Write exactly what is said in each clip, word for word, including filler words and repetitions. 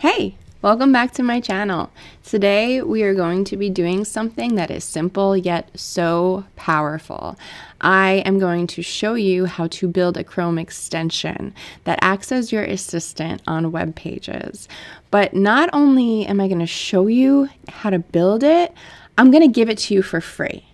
Hey, welcome back to my channel. Today we are going to be doing something that is simple yet so powerful. I am going to show you how to build a Chrome extension that acts as your assistant on web pages. But not only am I going to show you how to build it, I'm going to give it to you for free.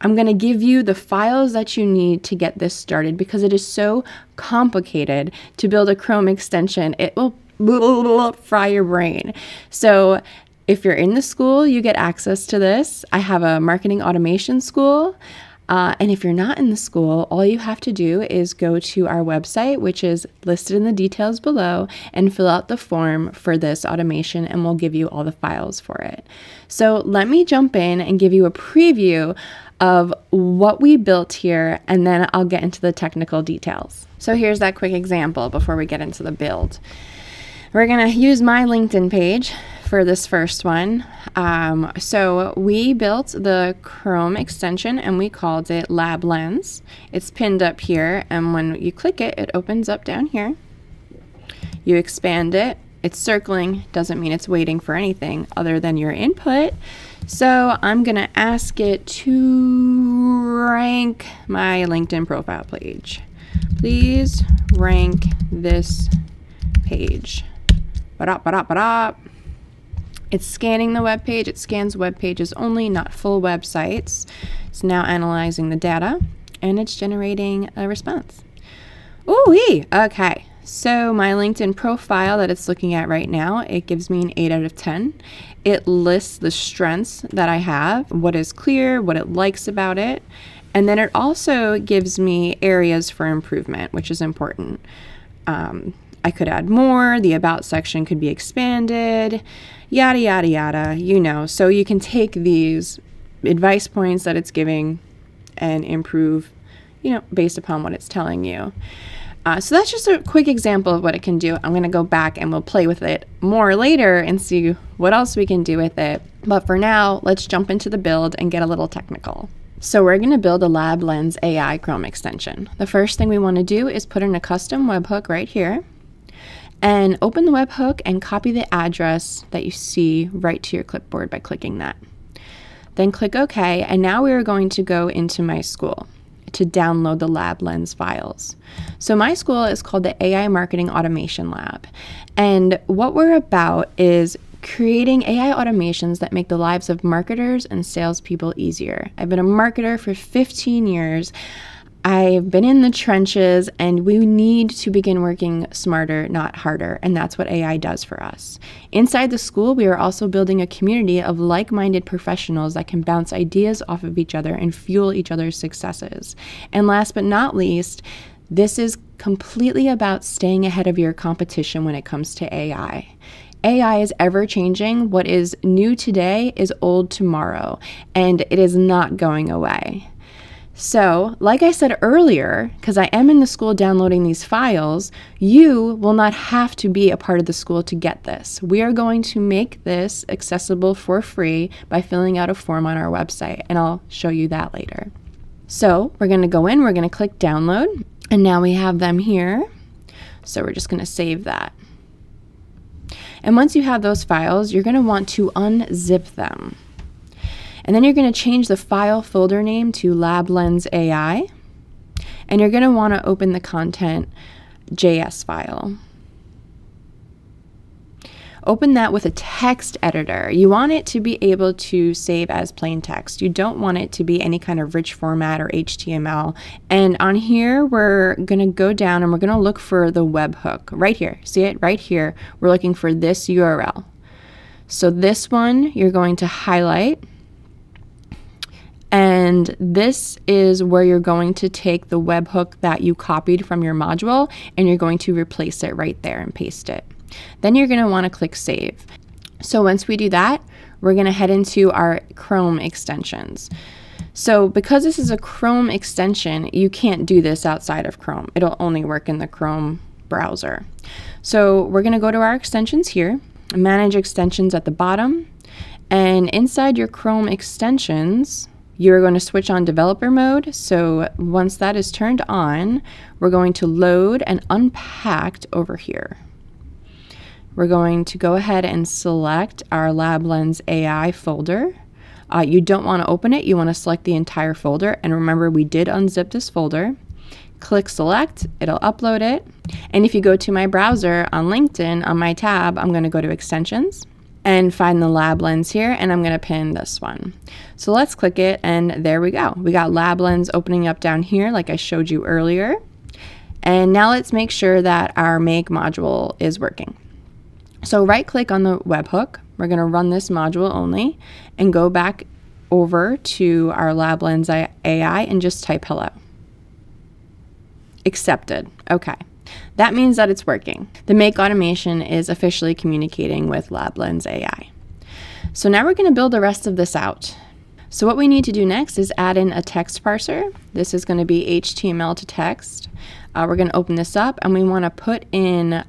I'm going to give you the files that you need to get this started because it is so complicated to build a Chrome extension. It will fry your brain. So if you're in the school, you get access to this. I have a marketing automation school. Uh, and if you're not in the school, all you have to do is go to our website, which is listed in the details below, and fill out the form for this automation, and we'll give you all the files for it. So let me jump in and give you a preview of what we built here, and then I'll get into the technical details. So here's that quick example before we get into the build. We're gonna use my LinkedIn page for this first one. Um, so we built the Chrome extension and we called it Lab Lens. It's pinned up here, and when you click it, it opens up down here. You expand it. It's circling, doesn't mean it's waiting for anything other than your input. So I'm gonna ask it to rank my LinkedIn profile page. Please rank this page. Ba-da, ba-da, ba-da. It's scanning the web page. It scans web pages only, not full websites. It's now analyzing the data, and it's generating a response. Ooh-wee! Okay, so my LinkedIn profile that it's looking at right now, it gives me an eight out of ten. It lists the strengths that I have, what is clear, what it likes about it, and then it also gives me areas for improvement, which is important. Um, I could add more, the about section could be expanded, yada, yada, yada, you know. So you can take these advice points that it's giving and improve, you know, based upon what it's telling you. Uh, so that's just a quick example of what it can do. I'm going to go back and we'll play with it more later and see what else we can do with it. But for now, let's jump into the build and get a little technical. So we're going to build a Lab Lens A I Chrome extension. The first thing we want to do is put in a custom webhook right here. And open the webhook and copy the address that you see right to your clipboard by clicking that. Then click OK, and now we are going to go into My School to download the Lab Lens files. So My School is called the A I Marketing Automation Lab, and what we're about is creating A I automations that make the lives of marketers and salespeople easier. I've been a marketer for fifteen years. I've been in the trenches, and we need to begin working smarter, not harder, and that's what A I does for us. Inside the school, we are also building a community of like-minded professionals that can bounce ideas off of each other and fuel each other's successes. And last but not least, this is completely about staying ahead of your competition when it comes to A I. A I is ever changing. What is new today is old tomorrow, and it is not going away. So, like I said earlier, because I am in the school downloading these files, you will not have to be a part of the school to get this. We are going to make this accessible for free by filling out a form on our website, and I'll show you that later. So, we're going to go in, we're going to click download, and now we have them here. So, we're just going to save that. And once you have those files, you're going to want to unzip them. And then you're going to change the file folder name to Lab Lens A I, and you're going to want to open the content dot J S file. Open that with a text editor. You want it to be able to save as plain text. You don't want it to be any kind of rich format or H T M L. And on here, we're going to go down and we're going to look for the webhook right here. See it right here? We're looking for this U R L. So this one you're going to highlight. And this is where you're going to take the webhook that you copied from your module, and you're going to replace it right there and paste it. Then you're going to want to click Save. So once we do that, we're going to head into our Chrome extensions. So because this is a Chrome extension, you can't do this outside of Chrome. It'll only work in the Chrome browser. So we're going to go to our extensions here, Manage Extensions at the bottom, and inside your Chrome extensions, you're going to switch on developer mode. So once that is turned on, we're going to load and unpacked over here. We're going to go ahead and select our LabLens A I folder. Uh, you don't want to open it. You want to select the entire folder. And remember, we did unzip this folder. Click select, it'll upload it. And if you go to my browser on LinkedIn, on my tab, I'm going to go to extensions and find the LabLens here, and I'm going to pin this one. So let's click it, and there we go. We got LabLens opening up down here like I showed you earlier. And now let's make sure that our Make module is working. So right click on the webhook. We're going to run this module only and go back over to our LabLens A I and just type hello. Accepted. Okay. That means that it's working. The Make automation is officially communicating with LabLens A I. So now we're going to build the rest of this out. So what we need to do next is add in a text parser. This is going to be H T M L to text. Uh, we're going to open this up, and we want to put in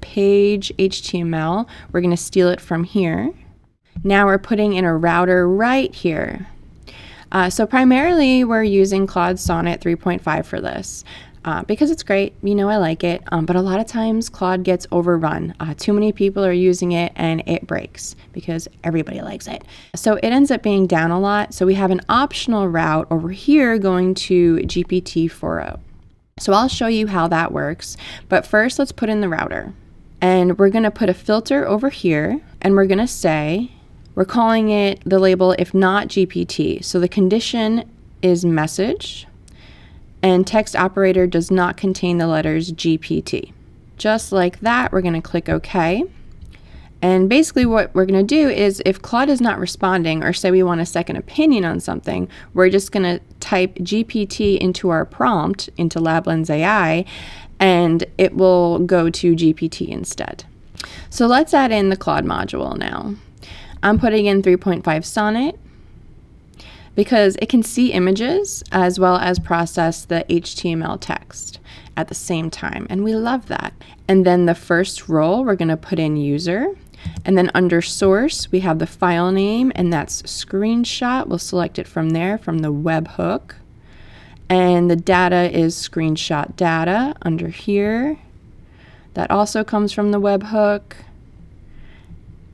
page H T M L. We're going to steal it from here. Now we're putting in a router right here. Uh, so primarily we're using Claude Sonnet three point five for this. Uh, because it's great, you know, I like it, um, but a lot of times Claude gets overrun. Uh, too many people are using it and it breaks because everybody likes it. So it ends up being down a lot. So we have an optional route over here going to G P T four o. So I'll show you how that works, but first let's put in the router. And we're going to put a filter over here, and we're going to say, we're calling it the label if not G P T. So the condition is message. And text operator does not contain the letters G P T. Just like that, we're going to click OK. And basically what we're going to do is if Claude is not responding, or say we want a second opinion on something, we're just going to type G P T into our prompt, into LabLens A I, and it will go to G P T instead. So let's add in the Claude module now. I'm putting in three point five Sonnet, because it can see images as well as process the H T M L text at the same time, and we love that. And then the first role, we're going to put in user, and then under source we have the file name, and that's screenshot. We'll select it from there, from the webhook, and the data is screenshot data under here. That also comes from the webhook.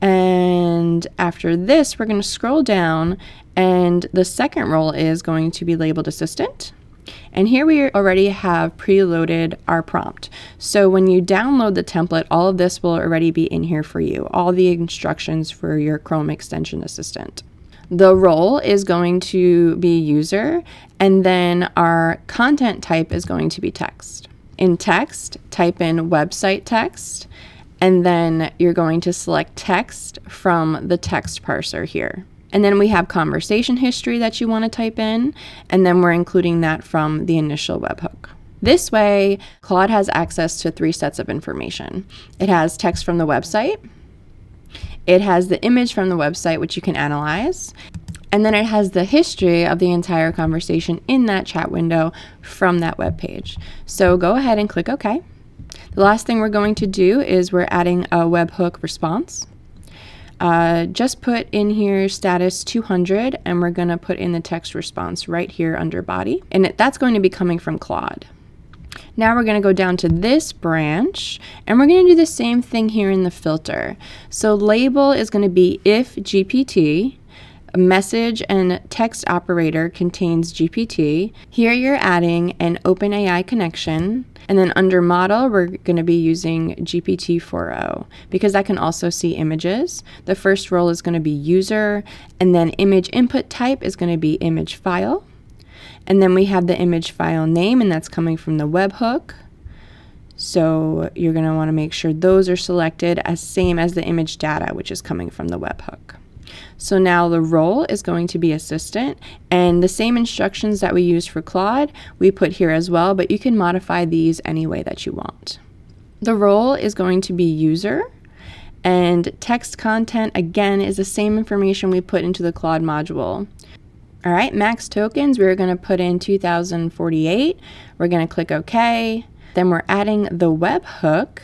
And after this, we're going to scroll down, and the second role is going to be labeled assistant. And here we already have preloaded our prompt. So when you download the template, all of this will already be in here for you, all the instructions for your Chrome extension assistant. The role is going to be user, and then our content type is going to be text. In text, type in website text, and then you're going to select text from the text parser here. And then we have conversation history that you want to type in, and then we're including that from the initial webhook. This way, Claude has access to three sets of information. It has text from the website, it has the image from the website, which you can analyze, and then it has the history of the entire conversation in that chat window from that web page. So go ahead and click OK. The last thing we're going to do is we're adding a webhook response. Uh, just put in here status two hundred, and we're going to put in the text response right here under body, and it, that's going to be coming from Claude. Now we're going to go down to this branch, and we're going to do the same thing here in the filter. So label is going to be if G P T, message and text operator contains G P T. Here you're adding an OpenAI connection, and then under model we're going to be using G P T four o because that can also see images. The first role is going to be user, and then image input type is going to be image file, and then we have the image file name, and that's coming from the webhook. So you're going to want to make sure those are selected as same as the image data, which is coming from the webhook. So now the role is going to be assistant, and the same instructions that we use for Claude we put here as well, but you can modify these any way that you want. The role is going to be user, and text content again is the same information we put into the Claude module. All right, max tokens, we're going to put in two thousand forty-eight. We're going to click OK. Then we're adding the webhook.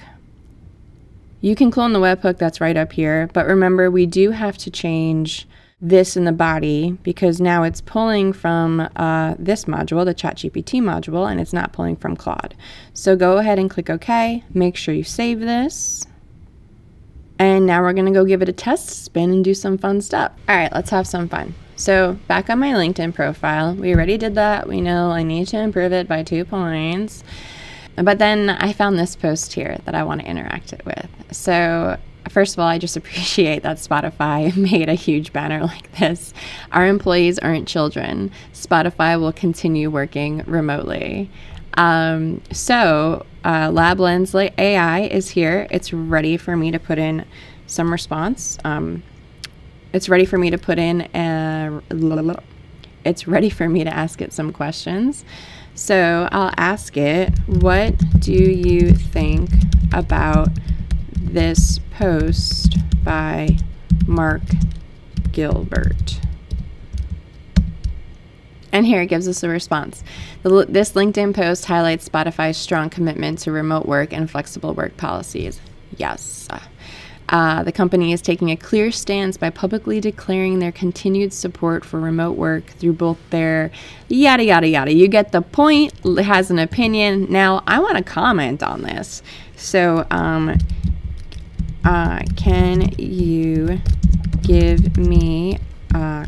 You can clone the webhook that's right up here, but remember we do have to change this in the body because now it's pulling from uh, this module, the ChatGPT module, and it's not pulling from Claude. So go ahead and click OK. Make sure you save this. And now we're gonna go give it a test spin and do some fun stuff. All right, let's have some fun. So back on my LinkedIn profile, we already did that. We know I need to improve it by two points. But then I found this post here that I wanna interact it with. So first of all, I just appreciate that Spotify made a huge banner like this. Our employees aren't children. Spotify will continue working remotely. Um, so uh, LabLens A I is here. It's ready for me to put in some response. Um, it's ready for me to put in a, it's ready for me to ask it some questions. So I'll ask it, what do you think about this post by Mark Gilbert? And here it gives us a response. The, this LinkedIn post highlights Spotify's strong commitment to remote work and flexible work policies. Yes. Uh, the company is taking a clear stance by publicly declaring their continued support for remote work through both their yada, yada, yada. You get the point. It has an opinion. Now, I want to comment on this. So, um, uh, can you give me uh,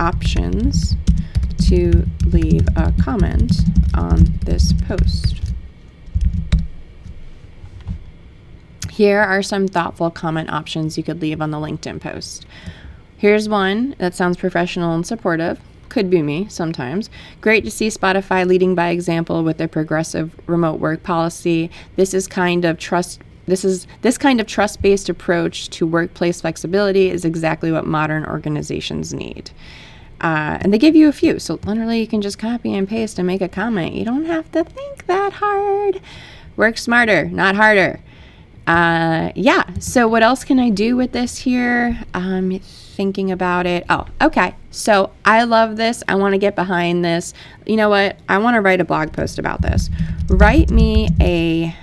options to leave a comment on this post? Here are some thoughtful comment options you could leave on the LinkedIn post. Here's one that sounds professional and supportive. Could be me sometimes. Great to see Spotify leading by example with their progressive remote work policy. This is kind of trust This is this kind of trust-based approach to workplace flexibility is exactly what modern organizations need. Uh, and they give you a few, so literally you can just copy and paste and make a comment. You don't have to think that hard. Work smarter, not harder. Uh, yeah, so what else can I do with this here? I'm thinking about it. Oh, okay. So I love this. I want to get behind this. You know what? I want to write a blog post about this. Write me a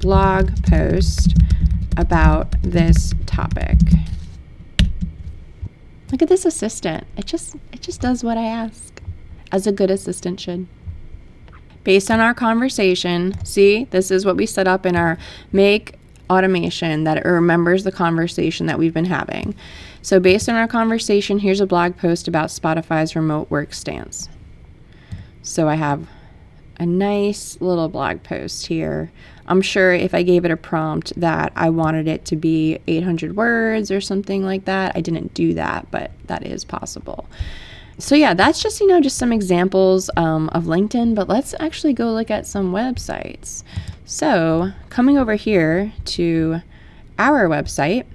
blog post about this topic. Look at this assistant. It just it just does what I ask, as a good assistant should. Based on our conversation, see, this is what we set up in our Make automation, that it remembers the conversation that we've been having. So based on our conversation, here's a blog post about Spotify's remote work stance. So I have a nice little blog post here. I'm sure if I gave it a prompt that I wanted it to be eight hundred words or something like that. I didn't do that, but that is possible. So yeah, that's just, you know, just some examples um, of LinkedIn, but let's actually go look at some websites. So coming over here to our website,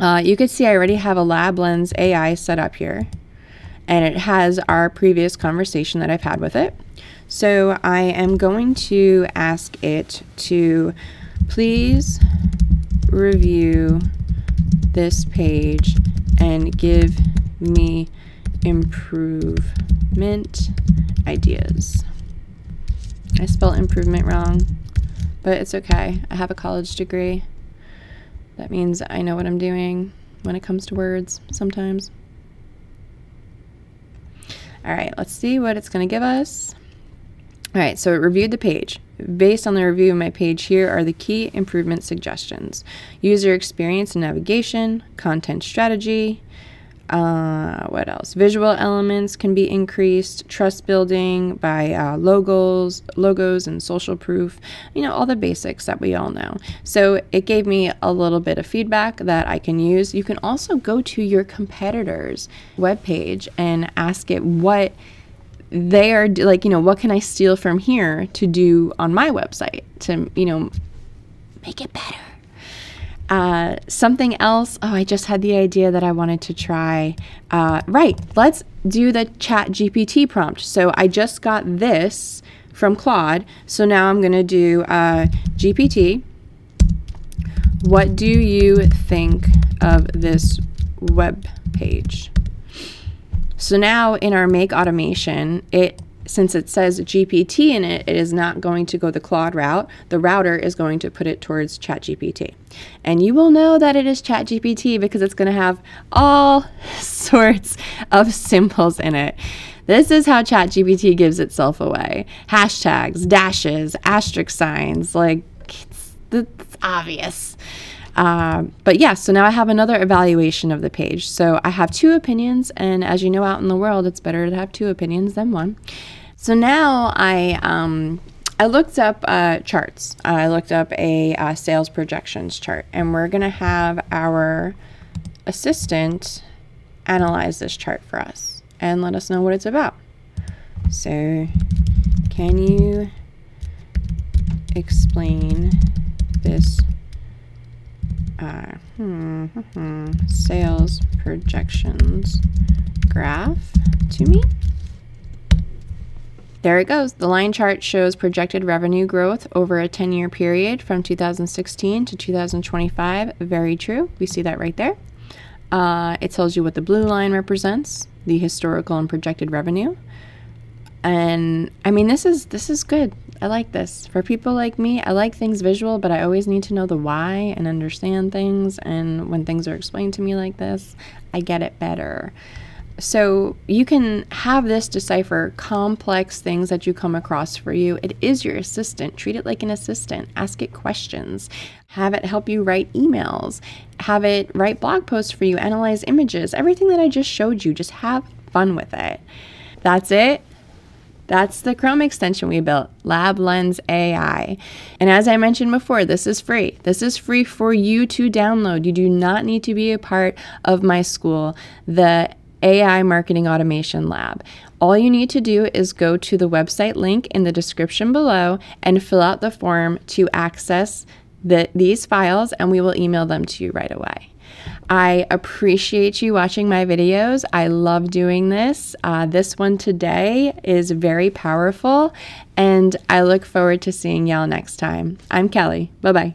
uh, you can see I already have a LabLens A I set up here, and it has our previous conversation that I've had with it. So I am going to ask it to please review this page and give me improvement ideas. I spelled improvement wrong, but it's okay. I have a college degree. That means I know what I'm doing when it comes to words sometimes. All right, let's see what it's going to give us. All right, so it reviewed the page. Based on the review of my page, here are the key improvement suggestions. User experience and navigation, content strategy, uh, what else? Visual elements can be increased, trust building by uh, logos, logos and social proof, you know, all the basics that we all know. So it gave me a little bit of feedback that I can use. You can also go to your competitor's webpage and ask it what they are, like, you know, what can I steal from here to do on my website to, you know, make it better? Uh, something else. Oh, I just had the idea that I wanted to try. Uh, right. Let's do the Chat G P T prompt. So I just got this from Claude. So now I'm going to do uh, G P T. What do you think of this web page? So now in our Make automation, it since it says G P T in it, it is not going to go the Claude route. The router is going to put it towards Chat G P T. And you will know that it is Chat G P T because it's going to have all sorts of symbols in it. This is how Chat G P T gives itself away. Hashtags, dashes, asterisk signs, like it's, it's obvious. Um, but yeah, so now I have another evaluation of the page. So I have two opinions, and as you know, out in the world, it's better to have two opinions than one. So now I um, I looked up uh, charts. Uh, I looked up a uh, sales projections chart, and we're gonna have our assistant analyze this chart for us and let us know what it's about. So can you explain this uh, hmm, hmm, sales projections graph to me? There it goes. The line chart shows projected revenue growth over a ten-year period from two thousand sixteen to two thousand twenty-five. Very true. We see that right there. Uh, it tells you what the blue line represents, the historical and projected revenue. And I mean, this is this is good. I like this. For people like me, I like things visual, but I always need to know the why and understand things. And when things are explained to me like this, I get it better. So you can have this decipher complex things that you come across for you. It is your assistant. Treat it like an assistant. Ask it questions. Have it help you write emails. Have it write blog posts for you. Analyze images. Everything that I just showed you. Just have fun with it. That's it. That's the Chrome extension we built, Lab Lens A I. And as I mentioned before, this is free. This is free for you to download. You do not need to be a part of my school, the A I Marketing Automation Lab. All you need to do is go to the website link in the description below and fill out the form to access the, these files, and we will email them to you right away. I appreciate you watching my videos. I love doing this. Uh, this one today is very powerful, and I look forward to seeing y'all next time. I'm Kelly. Bye-bye.